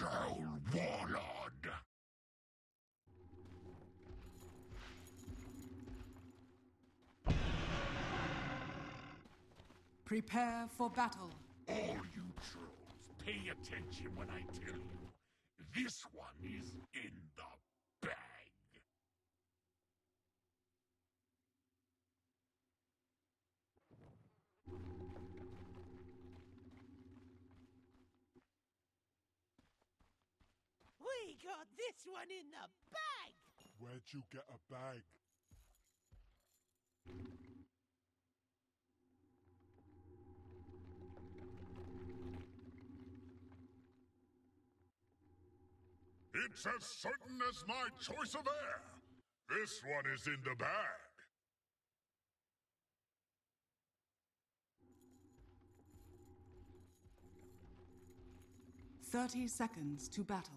Soul Warlord. Prepare for battle. All you trolls, pay attention when I tell you. This one is in the bag. We got this one in the bag! Where'd you get a bag? It's as certain as my choice of air. This one is in the bag. Thirty seconds to battle.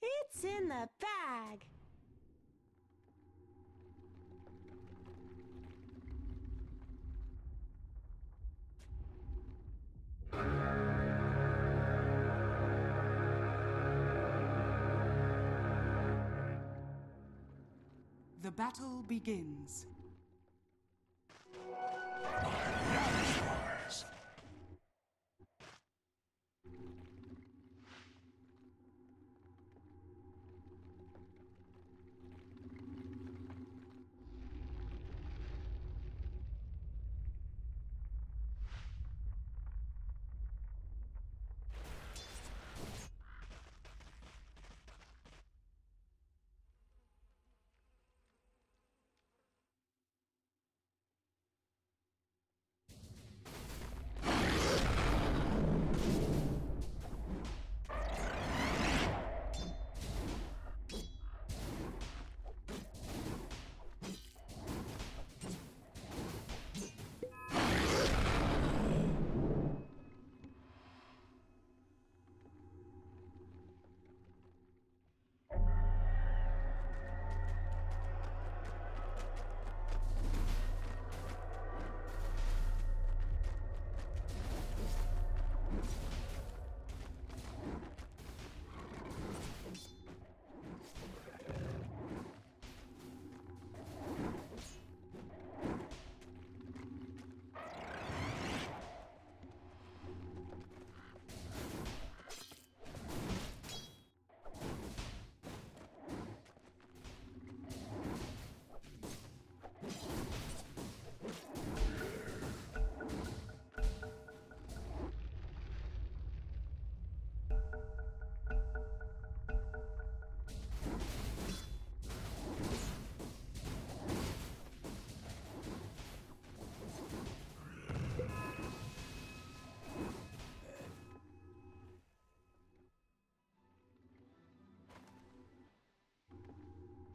It's in the bag. The battle begins.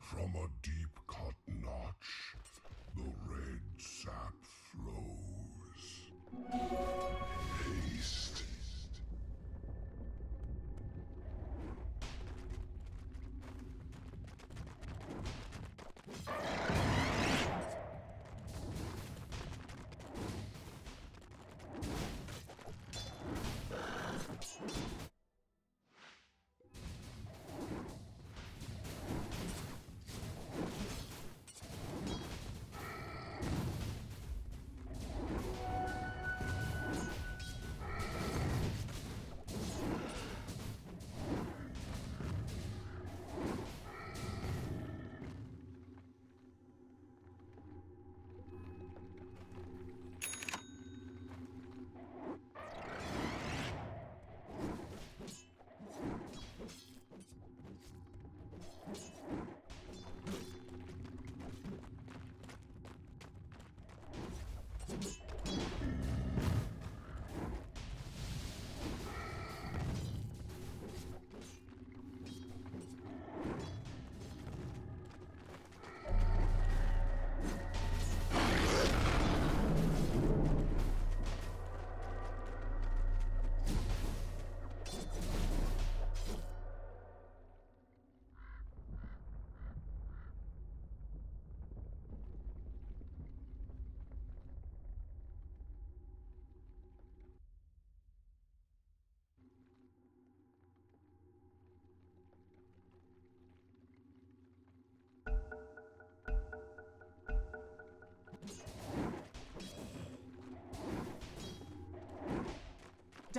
From a deep cut notch, the red sap flows. Haste.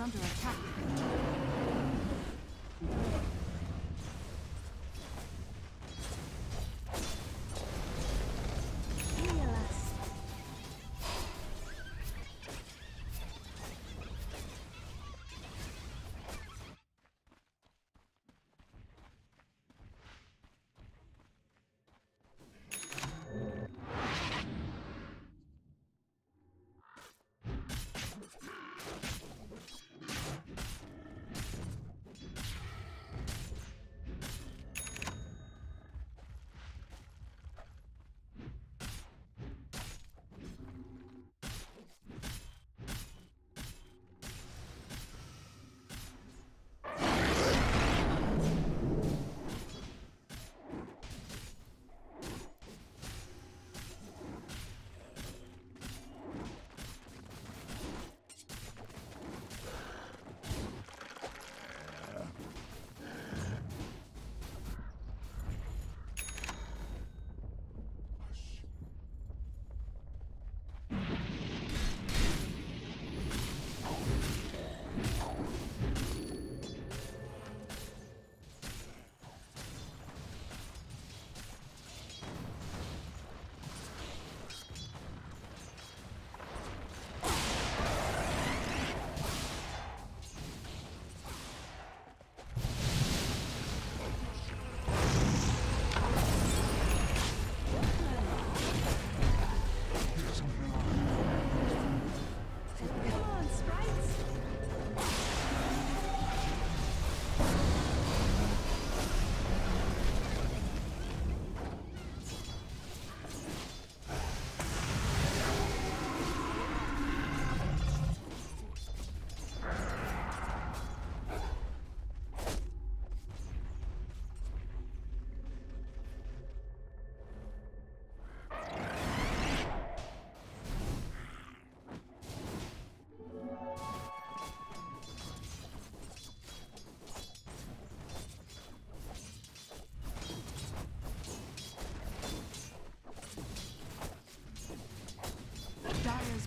is under attack. Dire's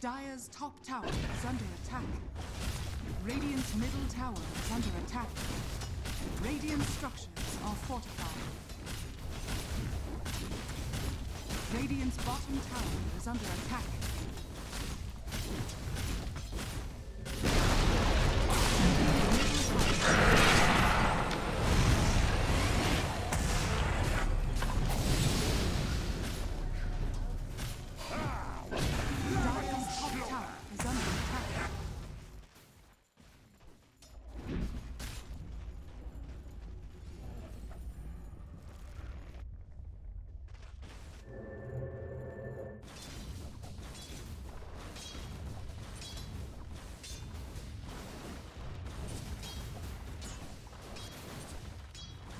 Dire's top tower is under attack. Radiant's middle tower is under attack. Radiant structures are fortified. Radiant's bottom tower is under attack.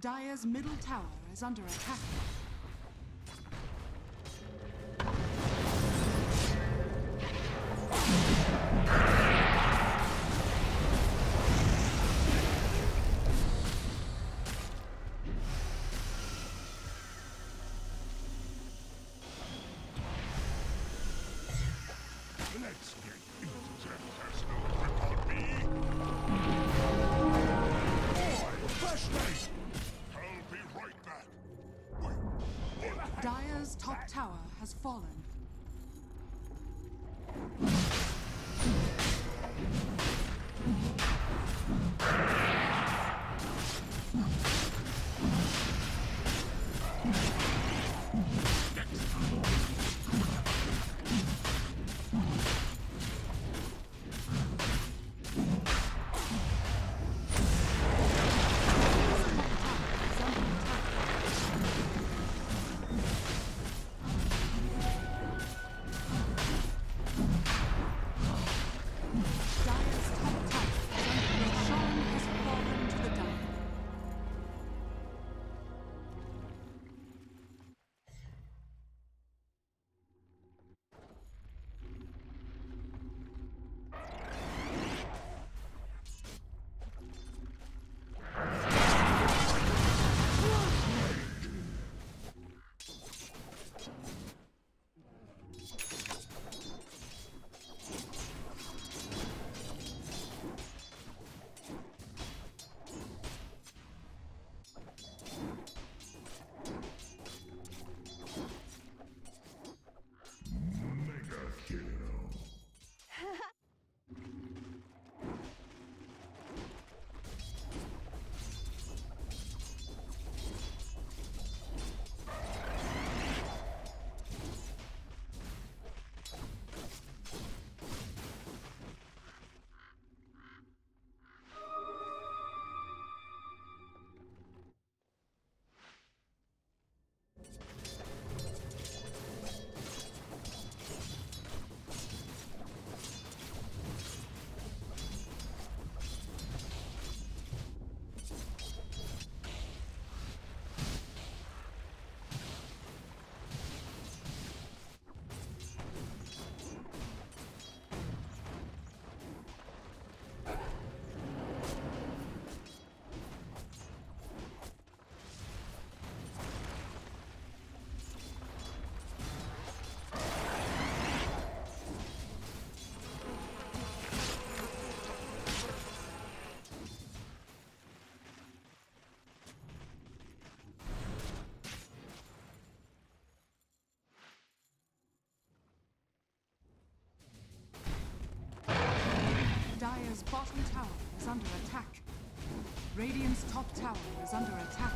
Dire's middle tower is under attack. Dire's top tower has fallen. Dire's bottom tower is under attack. Radiant's top tower is under attack.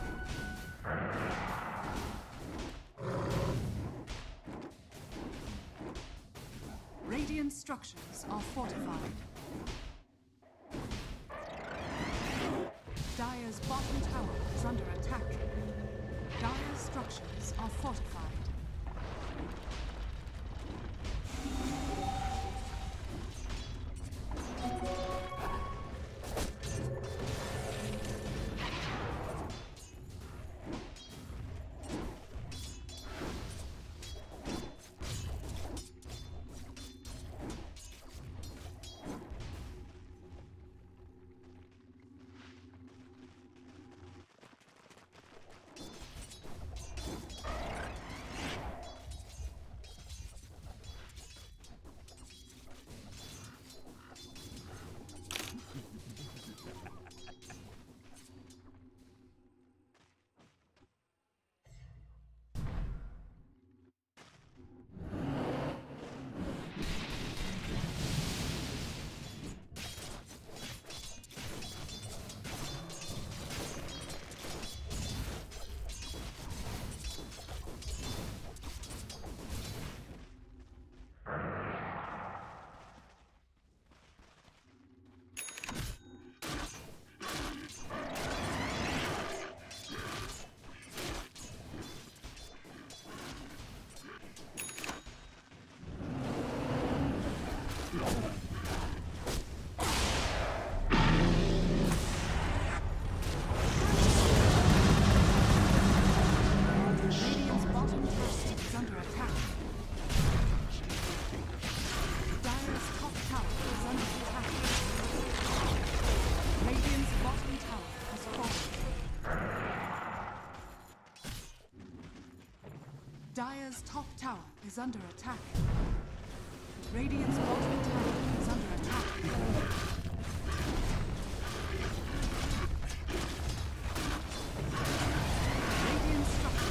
Radiant structures are fortified. Dire's bottom tower is under attack. Dire's structures are fortified. Dyer's top tower is under attack. Radiant's bottom tower is under attack. Middle tower is under attack.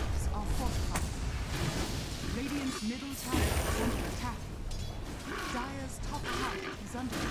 Dyer's top tower is under attack.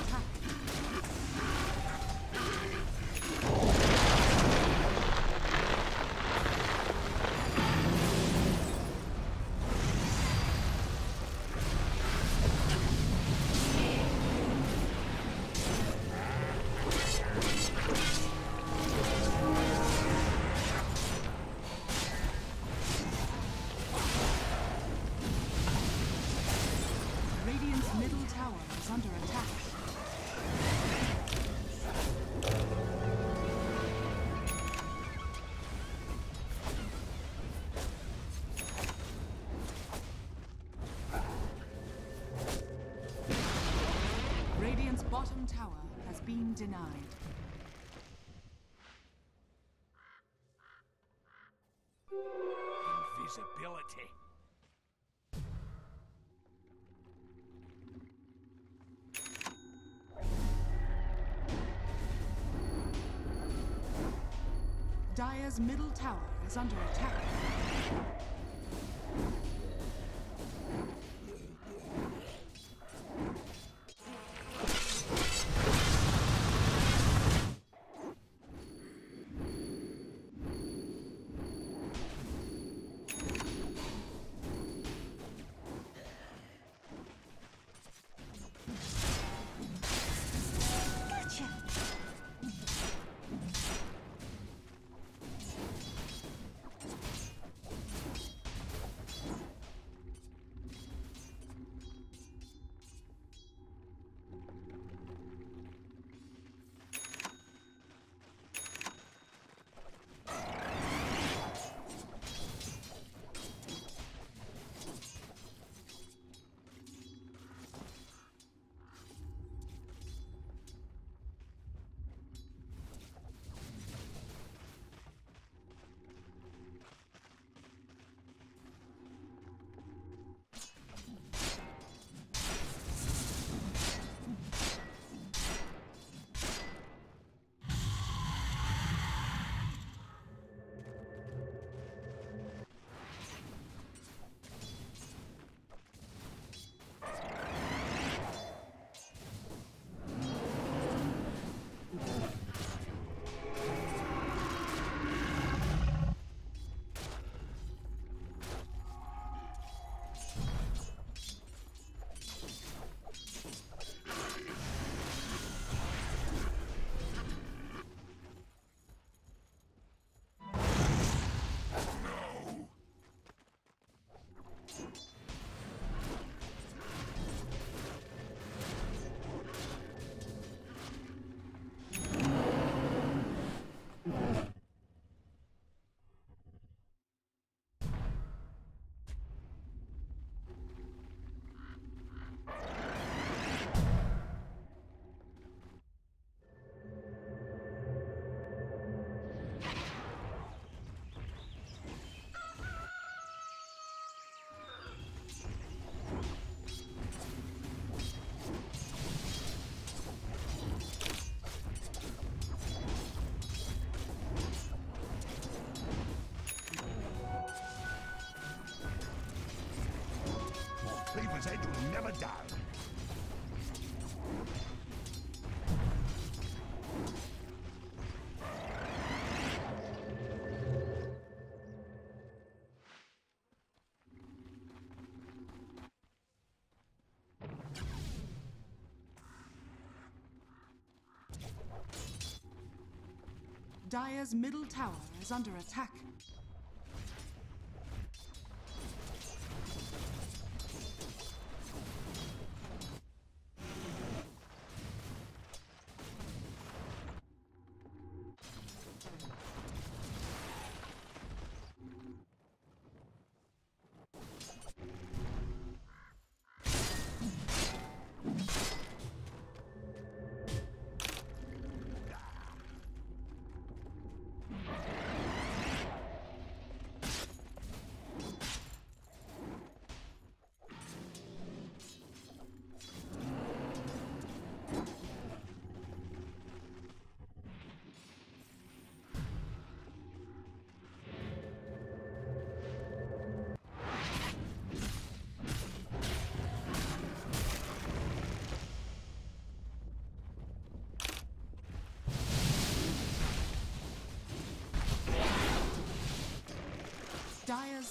Bottom tower has been denied. Invisibility. Dyer's middle tower is under attack. They will never die. Dyer's middle tower is under attack. Dire's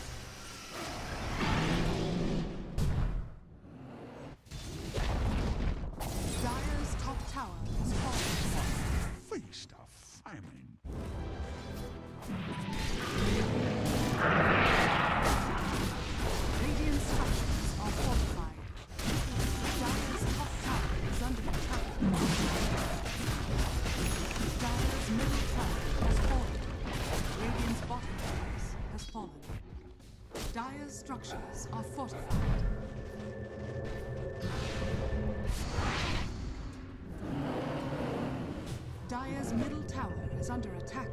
Dire's top tower is falling. Feast of famine. Radiant structures are fortified. Dire's top tower is under attack. Dire's middle tower has fallen. Radiant's bottom tower has fallen. Dire's structures are fortified. Dire's middle tower is under attack.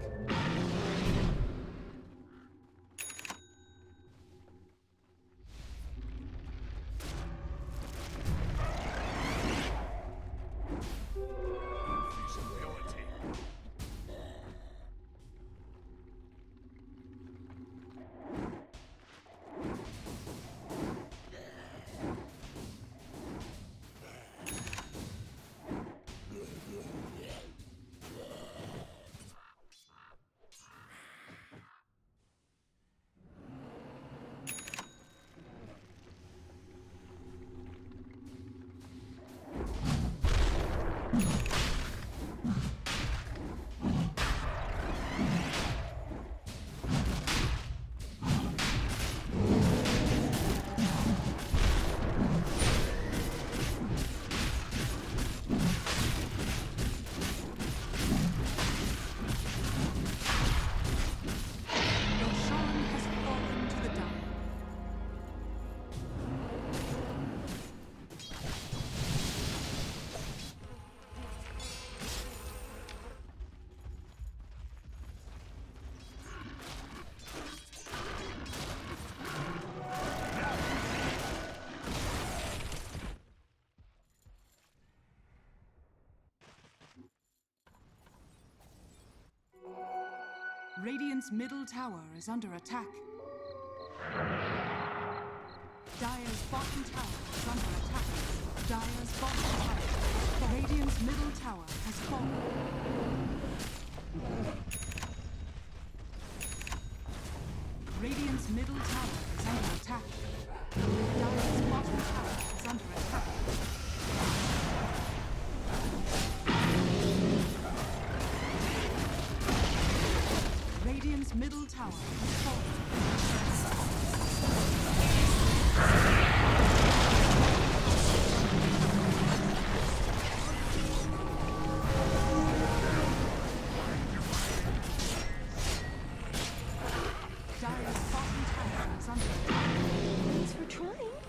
Radiant's middle tower is under attack. Dire's bottom tower is under attack. Dire's bottom tower has fallen. Radiant's middle tower has fallen. Radiant's middle tower is under attack. Dire's bottom tower is under attack. Radiant's middle tower has fallen. Dire's bottom tower is under attack. Thanks for trying.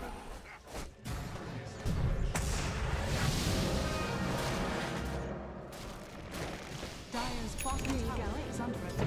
Dire's bottom tower is under attack.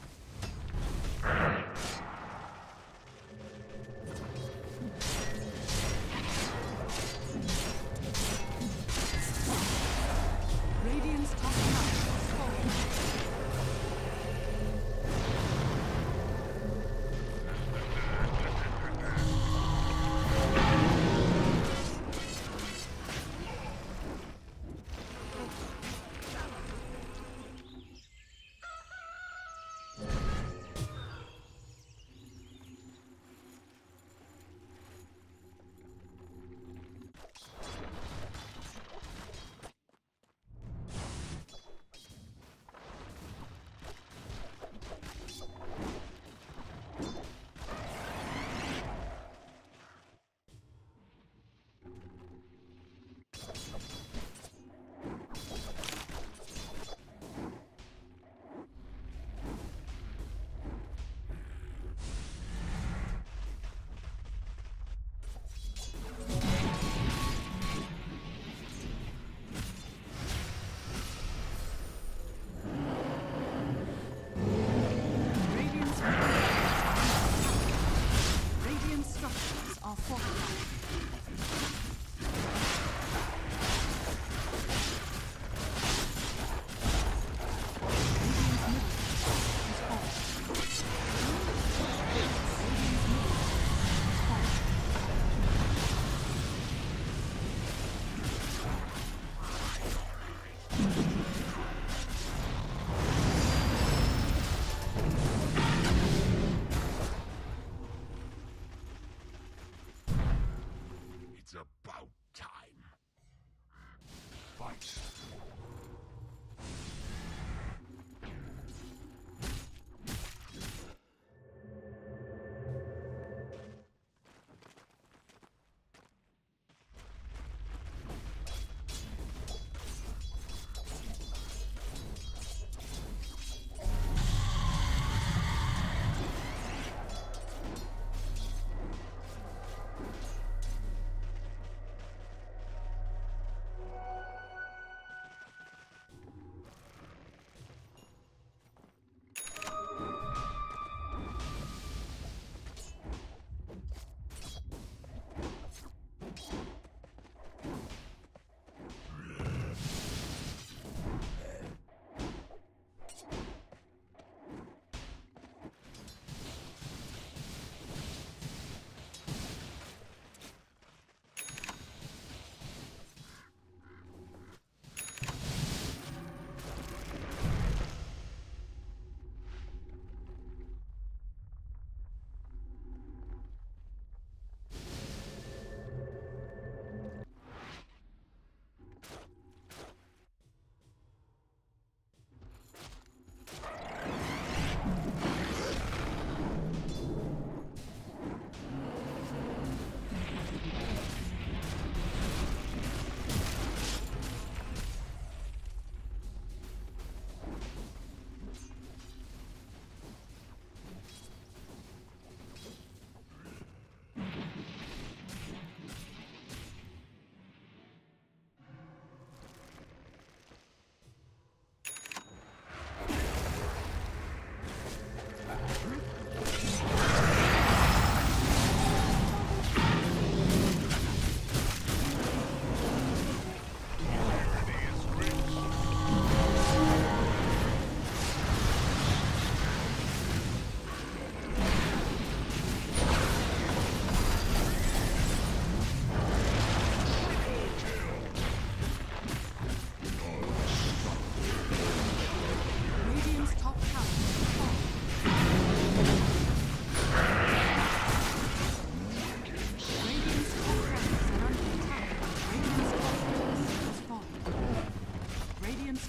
Radiant's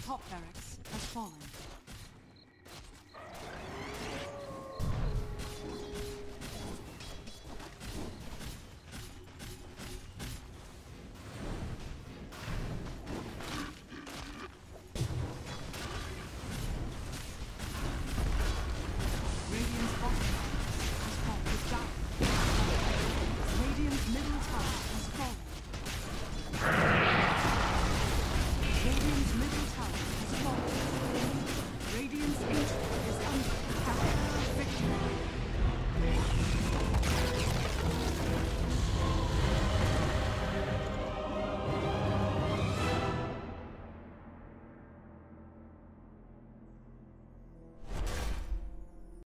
top tower is Barracks has fallen.